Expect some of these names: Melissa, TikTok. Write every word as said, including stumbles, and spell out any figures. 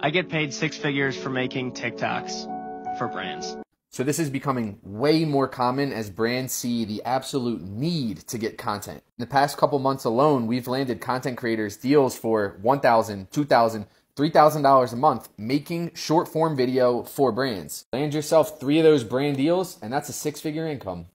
I get paid six figures for making TikToks for brands. So this is becoming way more common as brands see the absolute need to get content. In the past couple months alone, we've landed content creators deals for one thousand dollars, two thousand dollars, three thousand dollars a month making short form video for brands. Land yourself three of those brand deals and that's a six figure income.